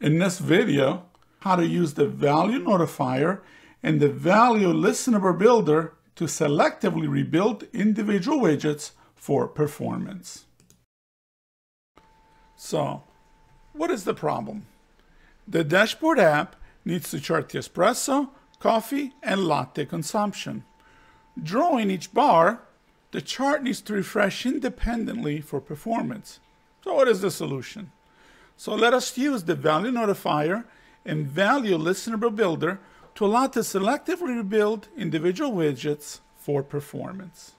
In this video, how to use the value notifier and the value listenable builder to selectively rebuild individual widgets for performance. So, what is the problem? The dashboard app needs to chart the espresso, coffee, and latte consumption. Drawing each bar, the chart needs to refresh independently for performance. So what is the solution? So let us use the value notifier and value listenable builder to allow to selectively rebuild individual widgets for performance.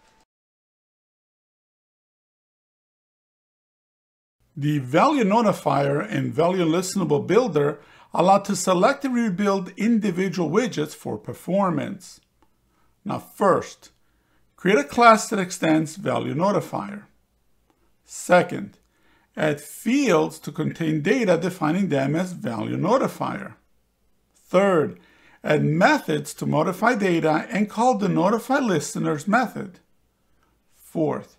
The value notifier and value listenable builder allow to selectively rebuild individual widgets for performance. Now first, create a class that extends value notifier. Second, add fields to contain data defining them as value notifier. Third, add methods to modify data and call the notifyListeners method. Fourth,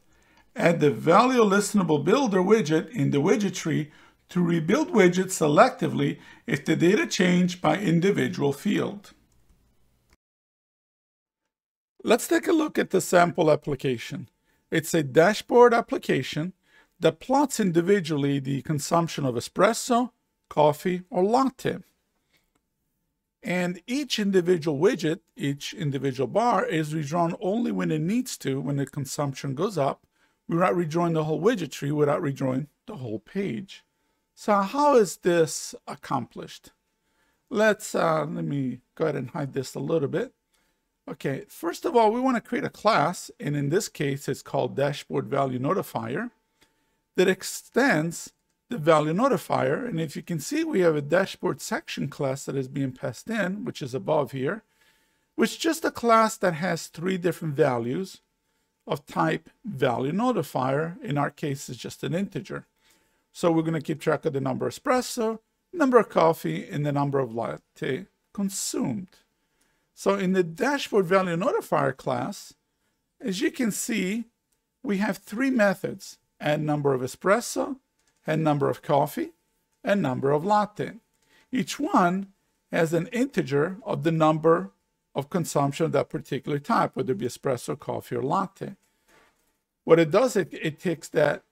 add the value listenable builder widget in the widget tree to rebuild widgets selectively if the data changed by individual field. Let's take a look at the sample application. It's a dashboard application that plots individually the consumption of espresso, coffee, or latte. And each individual widget, each individual bar is redrawn only when it needs to, when the consumption goes up, without redrawing the whole widget tree, without redrawing the whole page. So how is this accomplished? Let me go ahead and hide this a little bit. Okay, first of all, we want to create a class, and in this case, it's called DashboardValueNotifier. That extends the value notifier. And if you can see, we have a dashboard section class that is being passed in, which is above here, which is just a class that has three different values of type value notifier. In our case, it's just an integer. So we're going to keep track of the number of espresso, number of coffee, and the number of latte consumed. So in the dashboard value notifier class, as you can see, we have three methods. Add number of espresso, add number of coffee, and number of latte. Each one has an integer of the number of consumption of that particular type, whether it be espresso, coffee, or latte. What it does, it takes that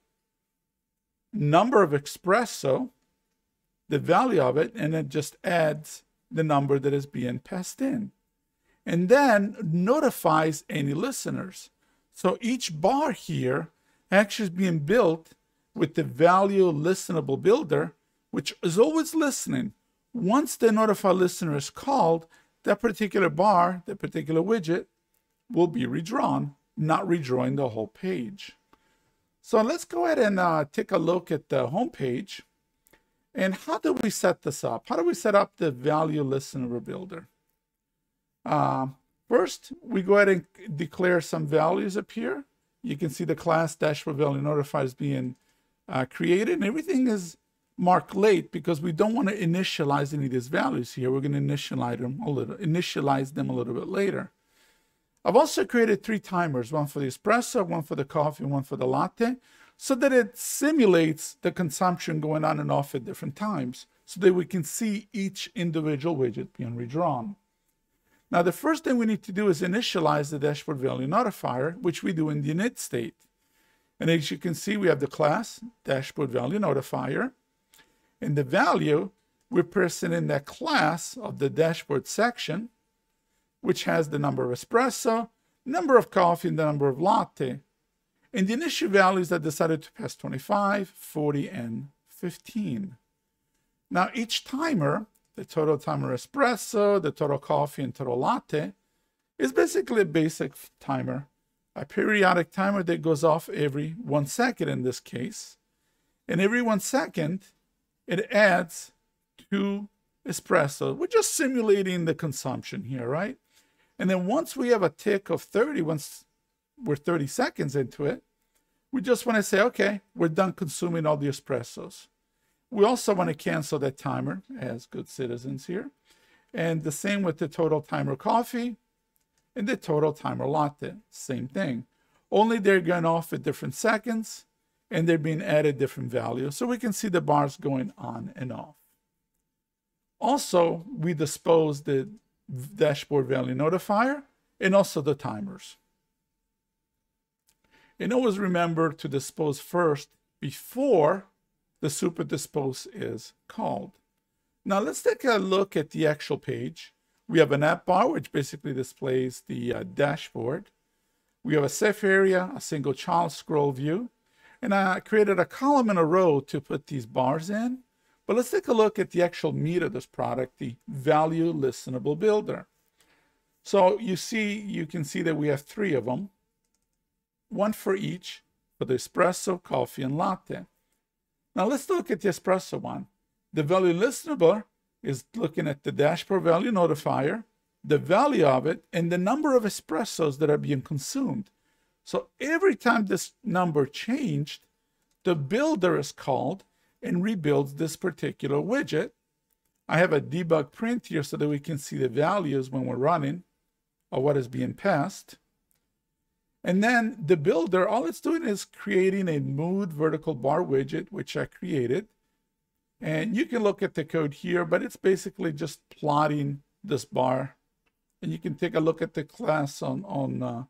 number of espresso, the value of it, and it just adds the number that is being passed in. And then notifies any listeners. So each bar here actually is being built with the value listenable builder, which is always listening. Once the notify listener is called, that particular bar, that particular widget will be redrawn, not redrawing the whole page. So let's go ahead and take a look at the home page. And how do we set this up? How do we set up the value listenable builder? First, we go ahead and declare some values up here. You can see the class DashboardValueNotifier is being created, and everything is marked late because we don't want to initialize any of these values here. We're going to initialize them a little bit later. I've also created three timers, one for the espresso, one for the coffee, and one for the latte, so that it simulates the consumption going on and off at different times so that we can see each individual widget being redrawn. Now, the first thing we need to do is initialize the dashboard value notifier, which we do in the init state. And as you can see, we have the class dashboard value notifier. And the value, we're passing in that class of the dashboard section, which has the number of espresso, number of coffee, and the number of latte. And the initial values that decided to pass 25, 40, and 15. Now, each timer, the total timer espresso, the total coffee, and total latte is basically a basic timer, a periodic timer that goes off every 1 second in this case. And every 1 second, it adds 2 espresso. We're just simulating the consumption here, right? And then once we have a tick of 30, once we're 30 seconds into it, we just want to say, okay, we're done consuming all the espressos. We also want to cancel that timer as good citizens here. And the same with the total timer coffee and the total timer latte, same thing. Only they're going off at different seconds and they're being added different values. So we can see the bars going on and off. Also, we dispose the dashboard value notifier and also the timers. And always remember to dispose first before the super dispose is called. Now let's take a look at the actual page. We have an app bar, which basically displays the dashboard. We have a safe area, a single child scroll view, and I created a column and a row to put these bars in. But let's take a look at the actual meat of this product, the Value Listenable Builder. So you can see that we have three of them, one for each, for the espresso, coffee, and latte. Now let's look at the espresso one. The value listenable is looking at the dashboard value notifier, the value of it, and the number of espressos that are being consumed. So every time this number changed, the builder is called and rebuilds this particular widget. I have a debug print here so that we can see the values when we're running or what is being passed. And then the builder, all it's doing is creating a mood vertical bar widget, which I created. And you can look at the code here, but it's basically just plotting this bar. And you can take a look at the class on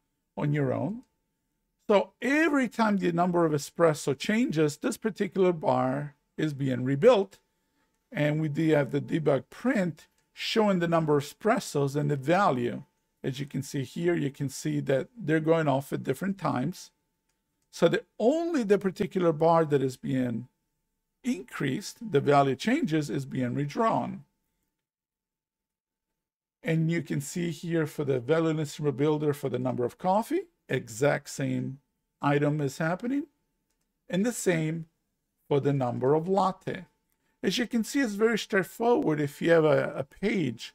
your own. So every time the number of espresso changes, this particular bar is being rebuilt. And we do have the debug print showing the number of espressos and the value. As you can see here, you can see that they're going off at different times. So that only the particular bar that is being increased, the value changes, is being redrawn. And you can see here for the value listenable builder for the number of coffee, exact same item is happening. And the same for the number of latte. As you can see, it's very straightforward if you have a page.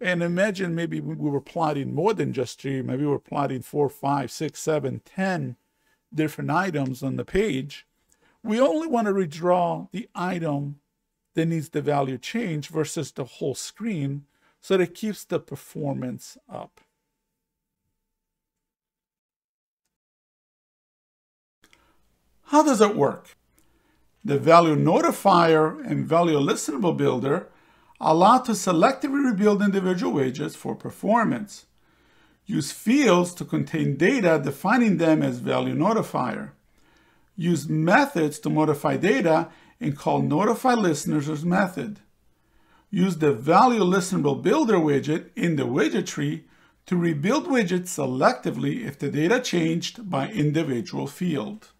And imagine maybe we were plotting more than just three, maybe we were plotting 4, 5, 6, 7, 10 different items on the page. We only want to redraw the item that needs the value change versus the whole screen, so that it keeps the performance up. How does it work? The value notifier and value listenable builder allow to selectively rebuild individual widgets for performance. Use fields to contain data, defining them as value notifier. Use methods to modify data and call notifyListeners method. Use the value listenable builder widget in the widget tree to rebuild widgets selectively if the data changed by individual field.